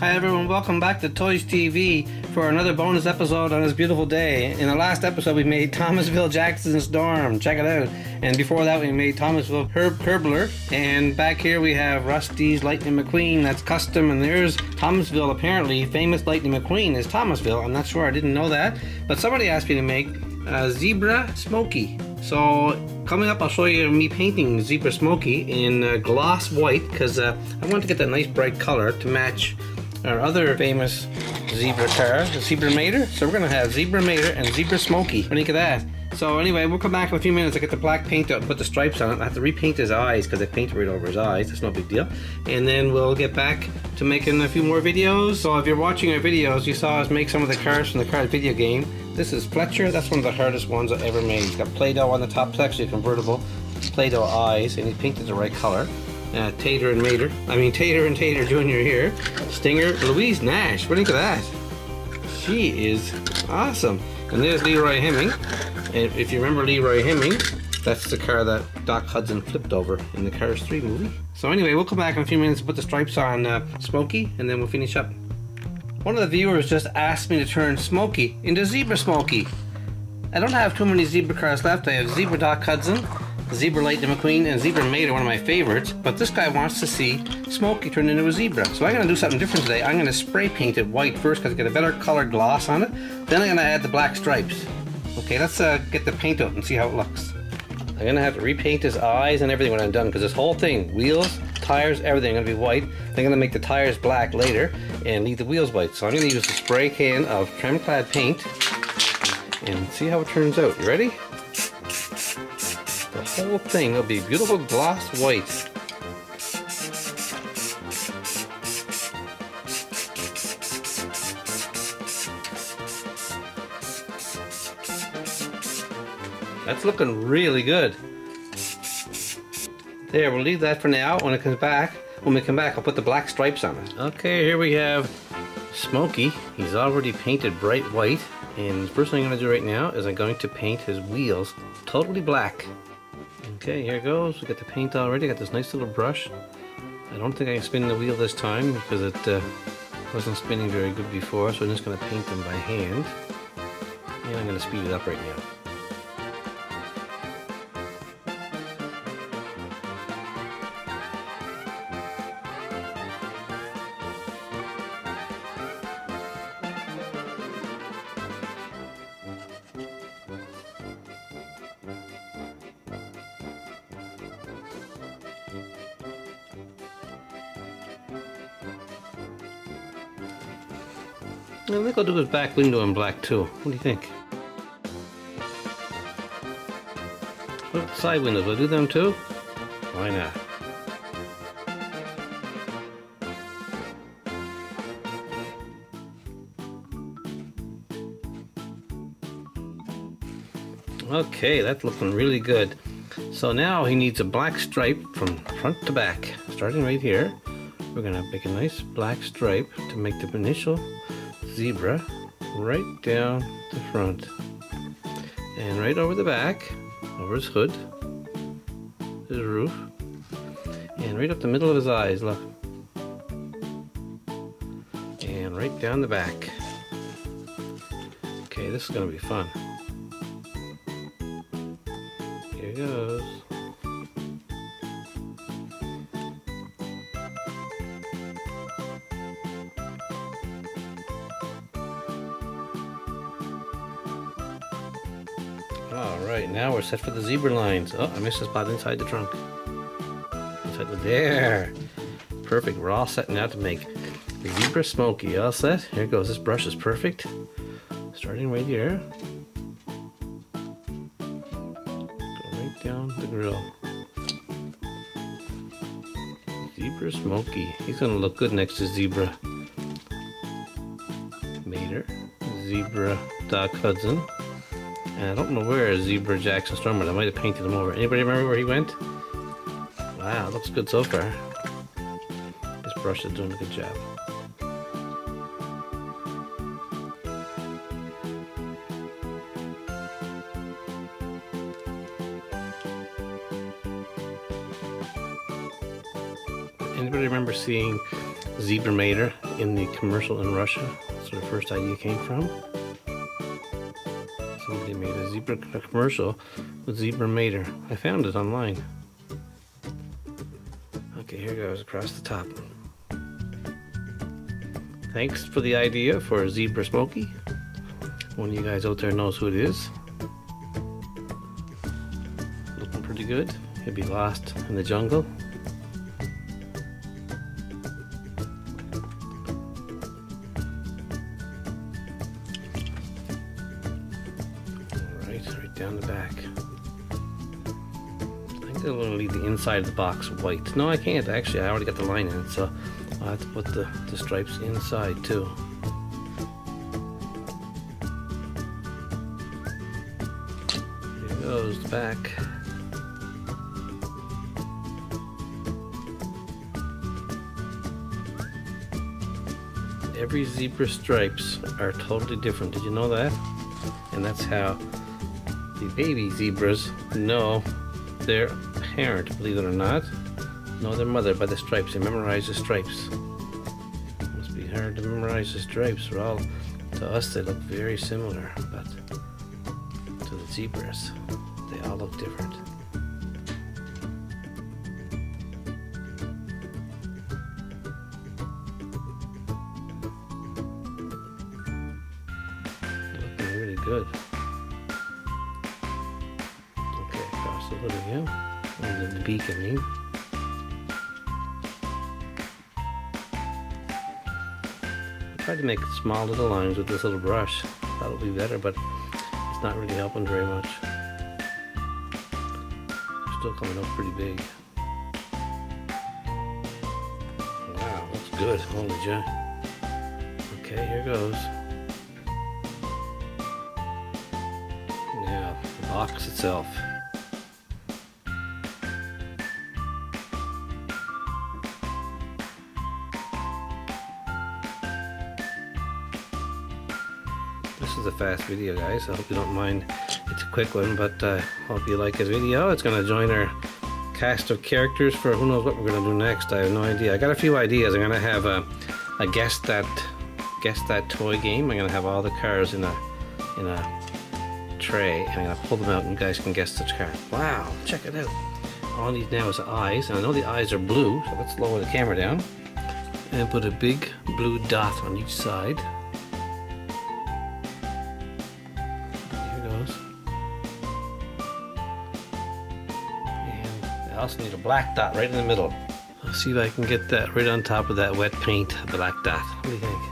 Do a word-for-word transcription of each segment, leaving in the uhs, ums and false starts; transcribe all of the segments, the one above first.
Hi everyone, welcome back to Toys T V for another bonus episode on this beautiful day. In the last episode we made Thomasville Jackson Storm, check it out. And before that we made Thomasville Herb Kerbler. And back here we have Rusty's Lightning McQueen, that's custom. And there's Thomasville, apparently famous Lightning McQueen is Thomasville. I'm not sure, I didn't know that. But somebody asked me to make uh, Zebra Smokey. So coming up, I'll show you me painting Zebra Smokey in uh, gloss white because uh, I wanted to get that nice bright color to match our other famous zebra car, the Zebra Mater. So we're going to have Zebra Mater and Zebra Smokey. What do you think of that? So anyway, we'll come back in a few minutes to get the black paint out and put the stripes on it. I have to repaint his eyes because I painted right over his eyes. That's no big deal. And then we'll get back to making a few more videos. So if you're watching our videos, you saw us make some of the cars from the Cars video game. This is Fletcher. That's one of the hardest ones I've ever made. He's got Play-Doh on the top. It's actually a convertible. Play-Doh eyes, and he painted the right color. Uh, Tater and Mater. I mean, Tater and Tater Junior here. Stinger. Louise Nash. What do you think of that? She is awesome. And there's Leroy Heming. And if you remember Leroy Heming, that's the car that Doc Hudson flipped over in the Cars three movie. So anyway, we'll come back in a few minutes and put the stripes on uh, Smokey, and then we'll finish up. One of the viewers just asked me to turn Smokey into Zebra Smokey. I don't have too many zebra cars left. I have Zebra Doc Hudson, Zebra Lightning McQueen, and Zebra Mater, one of my favorites. But this guy wants to see Smokey turned into a zebra. So I'm going to do something different today. I'm going to spray paint it white first because I get a better color gloss on it. Then I'm going to add the black stripes. Okay, let's uh, get the paint out and see how it looks. I'm going to have to repaint his eyes and everything when I'm done because this whole thing, wheels, tires, everything are going to be white. I'm going to make the tires black later and leave the wheels white. So I'm going to use a spray can of Trem Clad paint and see how it turns out. You ready? The whole thing will be beautiful gloss white. That's looking really good. There, we'll leave that for now. When it comes back, when we come back, I'll put the black stripes on it. Okay, here we have Smokey. He's already painted bright white. And the first thing I'm going to do right now is I'm going to paint his wheels totally black. Okay, here it goes. We got the paint already. I got this nice little brush. I don't think I can spin the wheel this time because it uh, wasn't spinning very good before. So I'm just going to paint them by hand. And I'm going to speed it up right now. I think I'll do his back window in black too. What do you think? What side windows? Will I do them too? Why not? Okay, that's looking really good. So now he needs a black stripe from front to back. Starting right here, we're going to make a nice black stripe to make the initial zebra right down the front and right over the back, over his hood, his roof, and right up the middle of his eyes, look, and right down the back. Okay, this is going to be fun. Here it goes. Alright, now we're set for the zebra lines. Oh, I missed a spot inside the trunk. Inside the, there! Perfect, we're all set now to make the Zebra Smokey. All set? Here it goes, this brush is perfect. Starting right here. Go right down the grill. Zebra Smokey. He's going to look good next to Zebra Mater. Zebra Doc Hudson. And I don't know where Zebra Jackson Storm went. I might have painted him over. Anybody remember where he went? Wow, looks good so far. This brush is doing a good job. Anybody remember seeing Zebra Mater in the commercial in Russia. That's where the first idea came from. Somebody made a zebra a commercial with Zebra Mater. I found it online. Okay, here goes across the top. Thanks for the idea for Zebra Smokey. One of you guys out there knows who it is. Looking pretty good. He'll be lost in the jungle. Alright, right down the back. I think I'm going to leave the inside of the box white. No, I can't. Actually, I already got the line in it, so I'll have to put the, the stripes inside too. Here goes the back. Every zebra stripes are totally different. Did you know that? And that's how the baby zebras know their parent, believe it or not. Know their mother by the stripes. They memorize the stripes. It must be hard to memorize the stripes. We're all, to us, they look very similar, but to the zebras, they all look different. Looking really good. Okay, across the hood again, and the beak, I mean. I tried to make small little lines with this little brush. That'll be better, but it's not really helping very much. Still coming up pretty big. Wow, that's good. Holy junk. Okay, here goes. Now, the box itself. This is a fast video, guys. I hope you don't mind. It's a quick one, but I uh, hope you like this video. It's going to join our cast of characters for who knows what we're going to do next. I have no idea. I got a few ideas. I'm going to have a, a guess that guess that toy game. I'm going to have all the cars in a in a tray, and I'm going to pull them out, and you guys can guess the car. Wow! Check it out. All I need now is the eyes, and I know the eyes are blue, so let's lower the camera down and put a big blue dot on each side. I also need a black dot right in the middle. I'll see if I can get that right on top of that wet paint, the black dot. What do you think?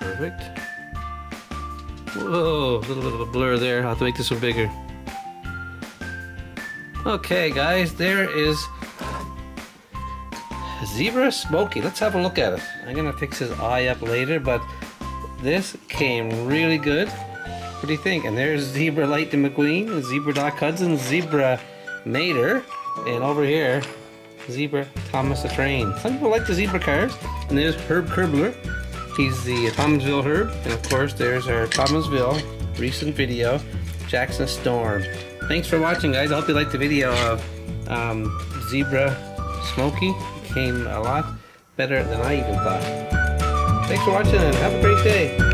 Perfect. Whoa, a little bit of a blur there. I'll have to make this one bigger. Okay, guys, there is Zebra Smokey. Let's have a look at it. I'm gonna fix his eye up later, but this came really good. What do you think? And there's Zebra Lightning McQueen, Zebra Doc Hudson, Zebra Mater, and over here, Zebra Thomas the Train. Some people like the zebra cars. And there's Herb Kerbler. He's the Thomasville Herb. And of course, there's our Thomasville recent video, Jackson Storm. Thanks for watching, guys. I hope you liked the video of um, Zebra Smokey. It came a lot better than I even thought. Thanks for watching and have a great day.